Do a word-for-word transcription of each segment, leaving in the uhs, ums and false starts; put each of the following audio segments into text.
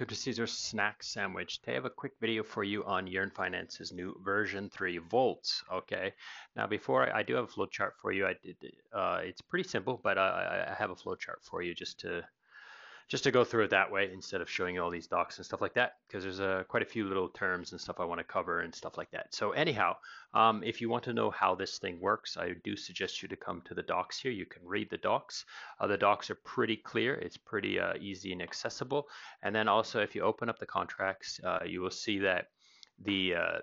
Welcome to Ceazor's Snack Sandwich. Today I have a quick video for you on Yearn Finance's new version three vaults. Okay, now before I, I do have a flowchart for you. I did. Uh, it's pretty simple, but I, I have a flowchart for you just to just to go through it that way instead of showing you all these docs and stuff like that, because there's a, quite a few little terms and stuff I want to cover and stuff like that. So anyhow, um, if you want to know how this thing works, I do suggest you to come to the docs here. You can read the docs. Uh, the docs are pretty clear. It's pretty uh, easy and accessible. And then also, if you open up the contracts, uh, you will see that the uh,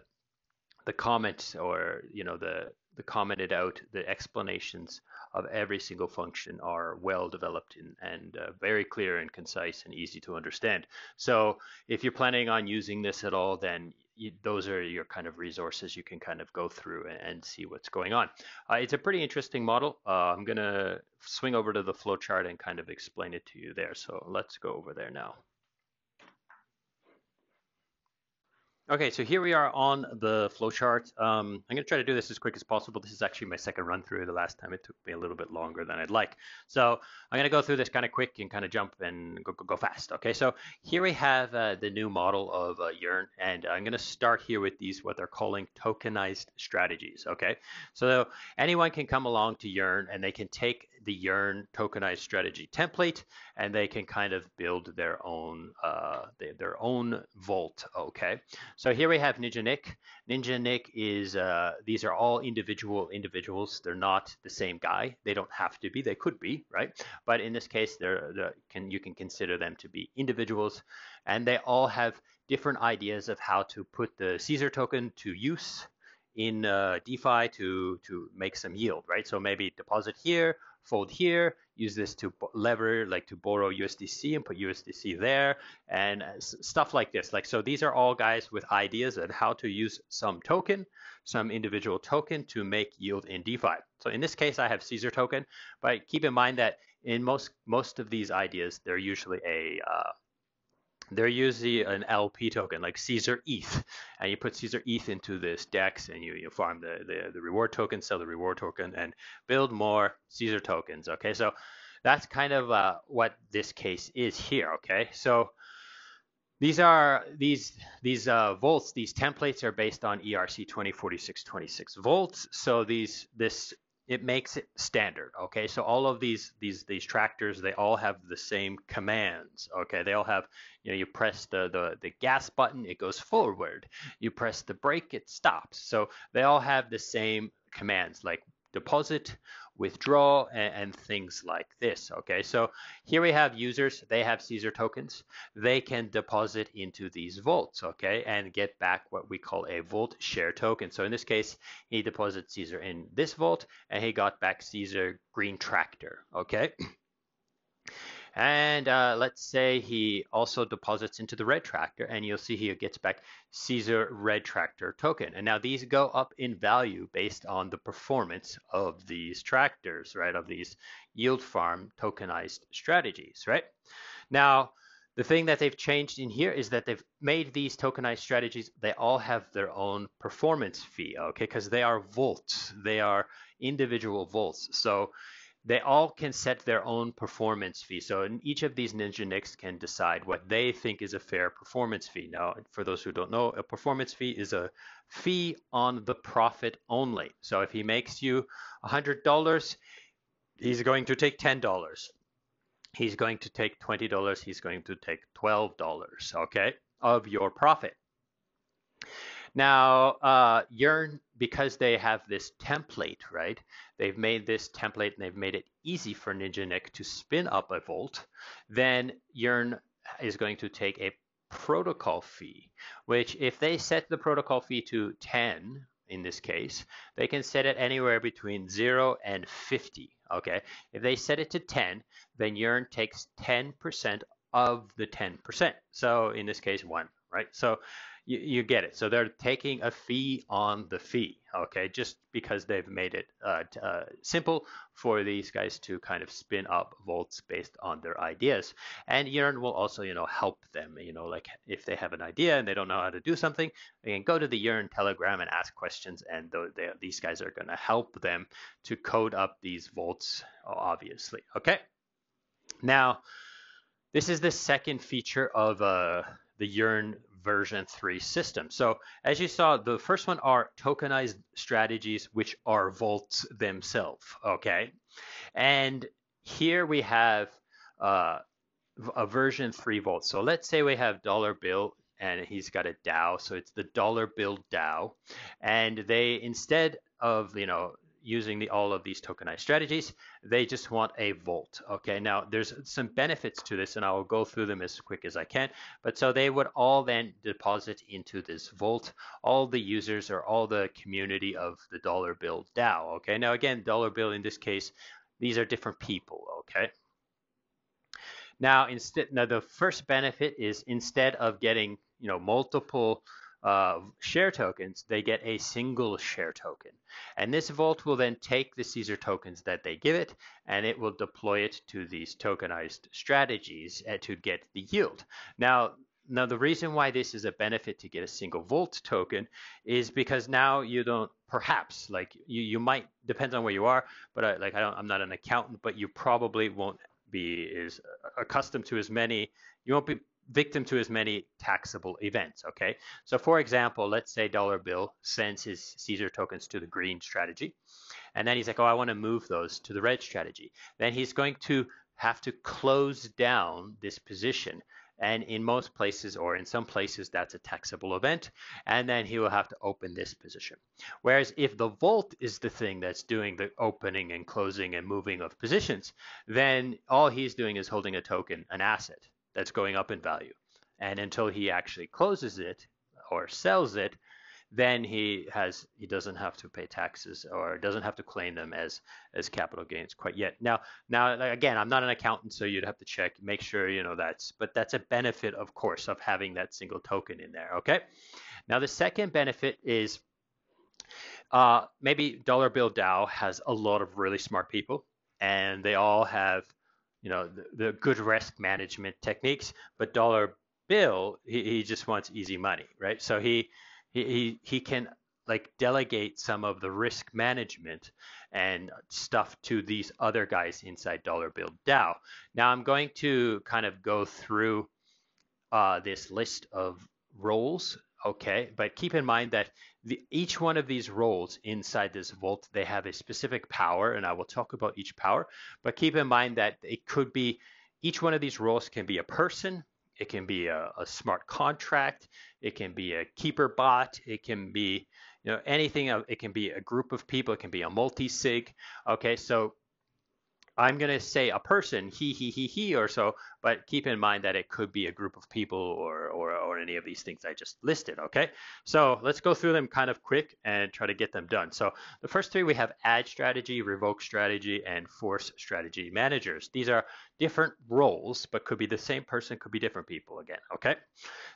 the comments, or you know, the the commented out, the explanations of every single function are well developed and, and uh, very clear and concise and easy to understand. So if you're planning on using this at all, then you, those are your kind of resources you can kind of go through and, and see what's going on. Uh, it's a pretty interesting model. Uh, I'm gonna swing over to the flowchart and kind of explain it to you there. So let's go over there now. Okay, so here we are on the flowchart. Um, I'm going to try to do this as quick as possible. This is actually my second run through. The last time it took me a little bit longer than I'd like. So I'm going to go through this kind of quick and kind of jump and go, go, go fast. Okay, so here we have uh, the new model of uh, Yearn, and I'm going to start here with these, what they're calling tokenized strategies. Okay, so anyone can come along to Yearn and they can take the Yearn tokenized strategy template and they can kind of build their own, uh, their own vault. Okay. So here we have Ninja Nick. Ninja Nick is, uh, these are all individual individuals. They're not the same guy. They don't have to be, they could be, right? But in this case, they're, they're, can, you can consider them to be individuals, and they all have different ideas of how to put the Ceazor token to use in uh, DeFi to, to make some yield, right? So maybe deposit here, fold here, use this to lever, like to borrow U S D C and put U S D C there, and stuff like this. Like, so these are all guys with ideas on how to use some token, some individual token to make yield in DeFi. So in this case, I have Ceazor token, but keep in mind that in most, most of these ideas, they're usually a, uh, they're usually an L P token, like Ceazor E T H, and you put Ceazor E T H into this DEX, and you, you farm the, the, the reward token, sell the reward token, and build more Ceazor tokens, okay? So that's kind of uh, what this case is here, okay? So these are, these these uh, vaults, these templates are based on E R C twenty forty-six twenty-six vaults, so these, this, it makes it standard, okay? So all of these these these tractors, they all have the same commands, okay? They all have, you know, you press the, the, the gas button, it goes forward. You press the brake, it stops. So they all have the same commands, like deposit, withdraw, and, and things like this, okay? So here we have users, they have Ceazor tokens. They can deposit into these vaults, okay? And get back what we call a vault share token. So in this case, he deposited Ceazor in this vault and he got back Ceazor green tractor, okay? And uh, let's say he also deposits into the red tractor, and you'll see he gets back Ceazor red tractor token. And now these go up in value based on the performance of these tractors, right? Of these yield farm tokenized strategies, right? Now, the thing that they've changed in here is that they've made these tokenized strategies, they all have their own performance fee, okay? Because they are vaults, they are individual vaults. So they all can set their own performance fee. So in each of these Ninja Nicks can decide what they think is a fair performance fee. Now, for those who don't know, a performance fee is a fee on the profit only. So if he makes you one hundred dollars, he's going to take ten dollars. He's going to take twenty dollars. He's going to take twelve dollars, okay, of your profit. Now, uh, Yearn, because they have this template, right? They've made this template and they've made it easy for Ninja Nick to spin up a vault. Then Yearn is going to take a protocol fee, which if they set the protocol fee to ten, in this case, they can set it anywhere between zero and fifty, okay? If they set it to ten, then Yearn takes ten percent of the ten percent. So in this case, one, right? So You, you get it. So they're taking a fee on the fee, okay? Just because they've made it uh, uh, simple for these guys to kind of spin up vaults based on their ideas. And Yearn will also, you know, help them, you know, like if they have an idea and they don't know how to do something, they can go to the Yearn Telegram and ask questions, and they, these guys are going to help them to code up these vaults, obviously, okay? Now, This is the second feature of uh, the Yearn version three system. So as you saw, the first one are tokenized strategies, which are vaults themselves, okay? And here we have uh, a version three vault. So let's say we have dollar bill and he's got a DAO. So it's the dollar bill DAO. And they, instead of, you know, using the, all of these tokenized strategies, they just want a vault. Okay, now there's some benefits to this and I'll go through them as quick as I can. But so they would all then deposit into this vault, all the users or all the community of the dollar bill DAO. Okay, now again, dollar bill in this case, these are different people, okay? Now, instead, now the first benefit is instead of getting, you know, multiple Uh, share tokens, they get a single share token. And this vault will then take the Ceazor tokens that they give it, and it will deploy it to these tokenized strategies uh, to get the yield. Now, now the reason why this is a benefit to get a single vault token is because now you don't, perhaps, like you, you might, depends on where you are, but I, like I don't, I'm not an accountant, but you probably won't be as accustomed to as many, you won't be victim to as many taxable events, okay? So for example, let's say dollar bill sends his Ceazor tokens to the green strategy, and then he's like, oh, I want to move those to the red strategy. Then he's going to have to close down this position, and in most places, or in some places, that's a taxable event, and then he will have to open this position. Whereas if the vault is the thing that's doing the opening and closing and moving of positions, then all he's doing is holding a token, an asset, that's going up in value. And until he actually closes it or sells it, then he has he doesn't have to pay taxes or doesn't have to claim them as as capital gains quite yet. Now, now again, I'm not an accountant, so you'd have to check, make sure you know that's, but that's a benefit, of course, of having that single token in there, okay? Now, the second benefit is uh, maybe dollar bill DAO has a lot of really smart people, and they all have you know, the, the good risk management techniques, but dollar bill, he, he just wants easy money, right? So he, he, he can like delegate some of the risk management and stuff to these other guys inside dollar bill DAO. Now I'm going to kind of go through uh, this list of roles, okay? But keep in mind that the, each one of these roles inside this vault, they have a specific power, and I will talk about each power, but keep in mind that it could be, each one of these roles can be a person, it can be a, a smart contract, it can be a keeper bot, it can be, you know, anything, it can be a group of people, it can be a multisig, okay? So I'm going to say a person, he, he, he, he, or so, but keep in mind that it could be a group of people or, or, or any of these things I just listed, okay? So let's go through them kind of quick and try to get them done. So the first three, we have add strategy, revoke strategy, and force strategy managers. These are different roles, but could be the same person, could be different people again, okay?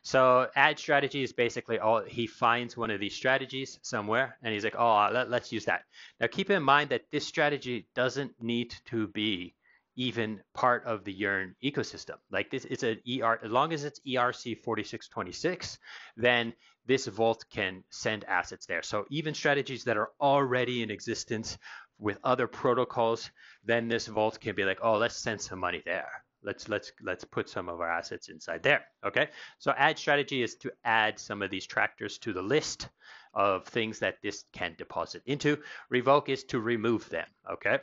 So add strategy is basically all, he finds one of these strategies somewhere, and he's like, oh, let, let's use that. Now keep in mind that this strategy doesn't need to be even part of the Yearn ecosystem. Like this is an E R, as long as it's E R C forty-six twenty-six, then this vault can send assets there. So even strategies that are already in existence with other protocols, then this vault can be like, oh, let's send some money there. Let's let's let's put some of our assets inside there, okay? So add strategy is to add some of these tractors to the list of things that this can deposit into. Revoke is to remove them, okay?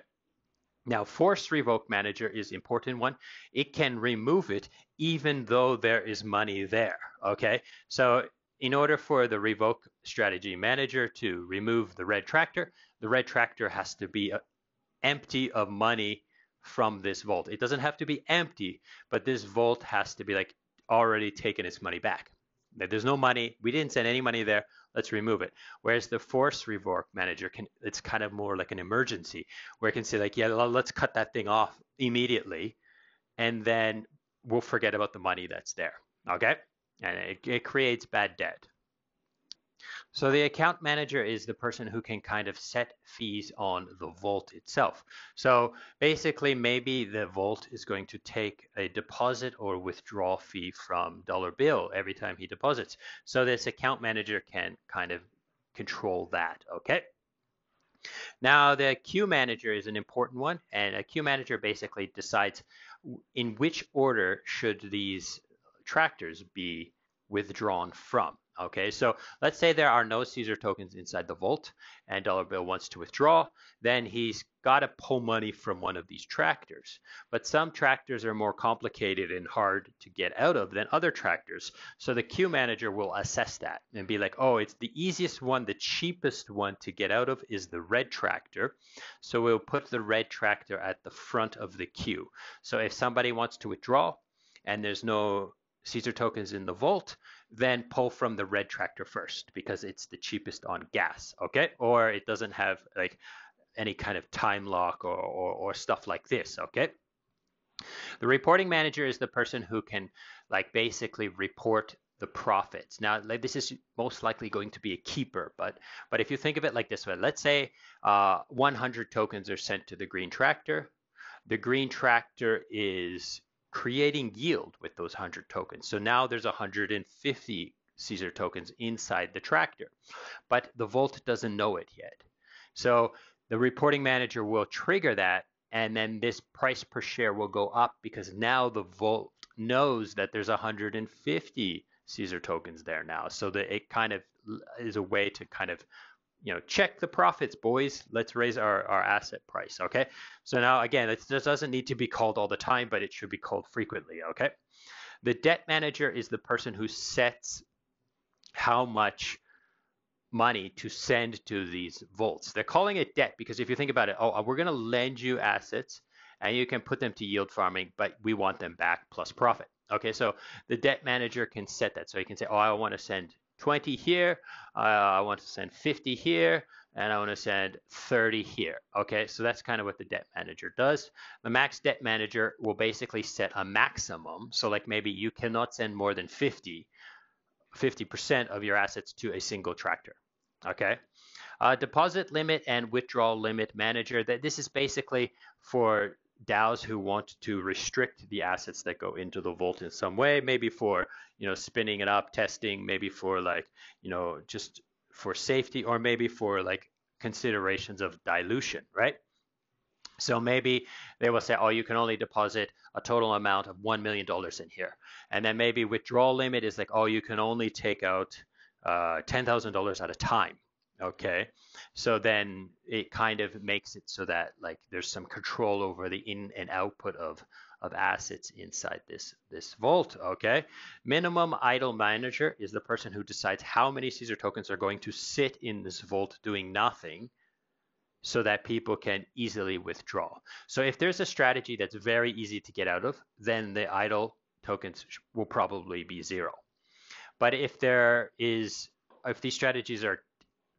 Now, force revoke manager is important one. It can remove it even though there is money there, okay? So in order for the revoke strategy manager to remove the red tractor, the red tractor has to be empty of money from this vault. It doesn't have to be empty, but this vault has to be like already taken its money back. There's no money. We didn't send any money there. Let's remove it. Whereas the force revoke manager can, it's kind of more like an emergency where it can say like, yeah, let's cut that thing off immediately. And then we'll forget about the money that's there. Okay. And it, it creates bad debt. So the account manager is the person who can kind of set fees on the vault itself. So basically, maybe the vault is going to take a deposit or withdrawal fee from dollar bill every time he deposits. So this account manager can kind of control that, okay? Now the queue manager is an important one, and a queue manager basically decides in which order should these tractors be withdrawn from? Okay, so let's say there are no Ceazor tokens inside the vault and Dollar Bill wants to withdraw, then he's got to pull money from one of these tractors. But some tractors are more complicated and hard to get out of than other tractors. So the queue manager will assess that and be like, oh, it's the easiest one, the cheapest one to get out of is the red tractor. So we'll put the red tractor at the front of the queue. So if somebody wants to withdraw and there's no Ceazor tokens in the vault, then pull from the red tractor first because it's the cheapest on gas, okay? Or it doesn't have like any kind of time lock or, or, or stuff like this, okay? The reporting manager is the person who can like basically report the profits. Now, like, this is most likely going to be a keeper, but but if you think of it like this way, let's say uh, one hundred tokens are sent to the green tractor. The green tractor is creating yield with those one hundred tokens. So now there's one hundred fifty Ceazor tokens inside the tractor, but the vault doesn't know it yet. So the reporting manager will trigger that, and then this price per share will go up because now the vault knows that there's one hundred fifty Ceazor tokens there now. So that it kind of is a way to kind of, you know, check the profits, boys. Let's raise our, our asset price, okay? So now, again, it just doesn't need to be called all the time, but it should be called frequently, okay? The debt manager is the person who sets how much money to send to these vaults. They're calling it debt because if you think about it, oh, we're going to lend you assets and you can put them to yield farming, but we want them back plus profit, okay? So the debt manager can set that. So he can say, oh, I want to send twenty here, uh, I want to send fifty here, and I want to send thirty here. Okay, so that's kind of what the debt manager does. The max debt manager will basically set a maximum. So like maybe you cannot send more than fifty, fifty percent of your assets to a single tractor. Okay, uh, deposit limit and withdrawal limit manager, that this is basically for DAOs who want to restrict the assets that go into the vault in some way, maybe for, you know, spinning it up, testing, maybe for like, you know, just for safety, or maybe for like considerations of dilution, right? So maybe they will say, oh, you can only deposit a total amount of one million dollars in here. And then maybe withdrawal limit is like, oh, you can only take out uh, ten thousand dollars at a time. Okay, so then it kind of makes it so that like there's some control over the in and output of of assets inside this this vault. Okay, minimum idle manager is the person who decides how many Ceazor tokens are going to sit in this vault doing nothing, so that people can easily withdraw. So if there's a strategy that's very easy to get out of, then the idle tokens will probably be zero. But if there is, if these strategies are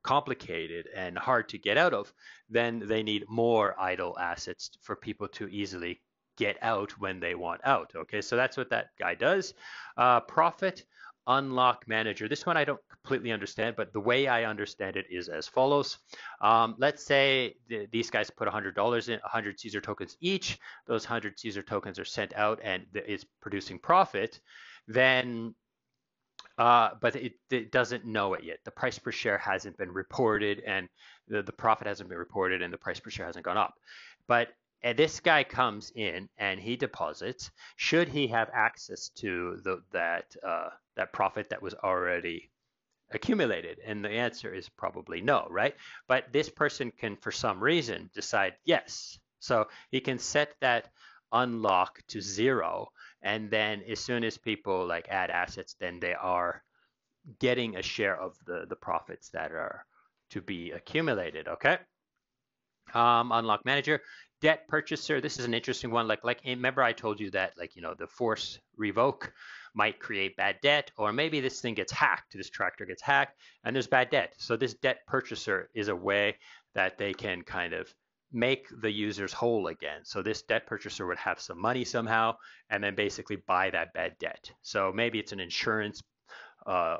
complicated and hard to get out of, then they need more idle assets for people to easily get out when they want out. Okay, so that's what that guy does. Uh, profit unlock manager. This one I don't completely understand, but the way I understand it is as follows. Um, let's say th these guys put one hundred dollars in, one hundred Ceazor tokens each. Those one hundred Ceazor tokens are sent out and it's producing profit. Then Uh, but it, it doesn't know it yet. The price per share hasn't been reported, and the, the profit hasn't been reported, and the price per share hasn't gone up. But and this guy comes in and he deposits. Should he have access to the, that uh, that profit that was already accumulated? And the answer is probably no, right? But this person can, for some reason, decide yes. So he can set that unlock to zero. And then as soon as people like add assets, then they are getting a share of the, the profits that are to be accumulated, okay? Um, unlock manager, debt purchaser. This is an interesting one. Like, like remember I told you that like, you know, the force revoke might create bad debt, or maybe this thing gets hacked, this tractor gets hacked and there's bad debt. So this debt purchaser is a way that they can kind of make the users whole again. So this debt purchaser would have some money somehow and then basically buy that bad debt. So maybe it's an insurance uh,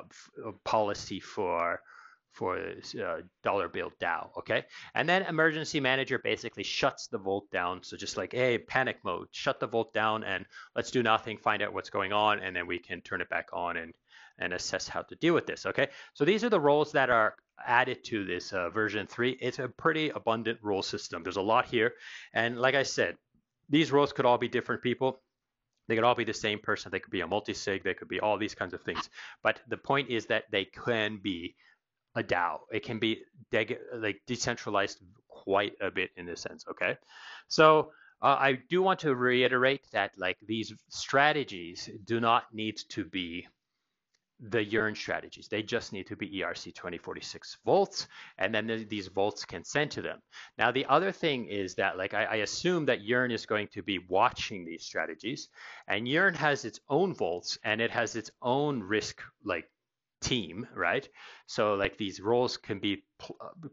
policy for for uh, Dollar Bill DAO, okay? And then emergency manager basically shuts the vault down. So just like, hey, panic mode, shut the vault down and let's do nothing, find out what's going on, and then we can turn it back on and, and assess how to deal with this, okay? So these are the roles that are added to this uh, version three. It's a pretty abundant role system. There's a lot here. And like I said, these roles could all be different people. They could all be the same person. They could be a multisig. They could be all these kinds of things. But the point is that they can be a DAO. It can be de like decentralized quite a bit in this sense. Okay, so uh, I do want to reiterate that like these strategies do not need to be the Yearn strategies. They just need to be E R C twenty forty-six volts, and then th these volts can send to them. Now, the other thing is that like I, I assume that Yearn is going to be watching these strategies, and Yearn has its own volts and it has its own risk like team, right? So like these roles can be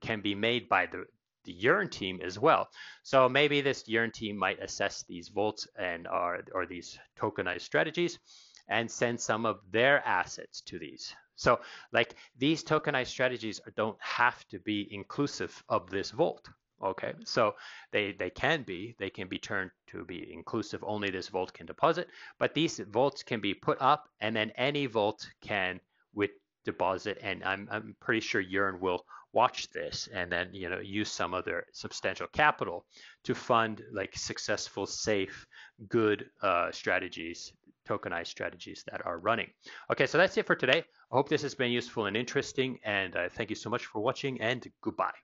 can be made by the, the Yearn team as well. So maybe this Yearn team might assess these volts and are or these tokenized strategies and send some of their assets to these. So like these tokenized strategies don't have to be inclusive of this vault. Okay, so they, they can be, they can be turned to be inclusive, only this vault can deposit, but these vaults can be put up and then any vault can with deposit. And I'm, I'm pretty sure Yearn will watch this and then, you know, use some of their substantial capital to fund like successful, safe, good uh, strategies, tokenized strategies that are running. Okay, so that's it for today. I hope this has been useful and interesting, and uh, thank you so much for watching, and goodbye.